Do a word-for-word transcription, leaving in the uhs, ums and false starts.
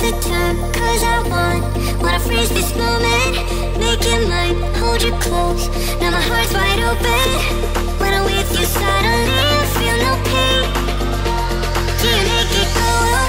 The time, cause I want, wanna freeze this moment, make it mine, hold you close, now my heart's wide open, when I'm with you suddenly I feel no pain, yeah, make it go.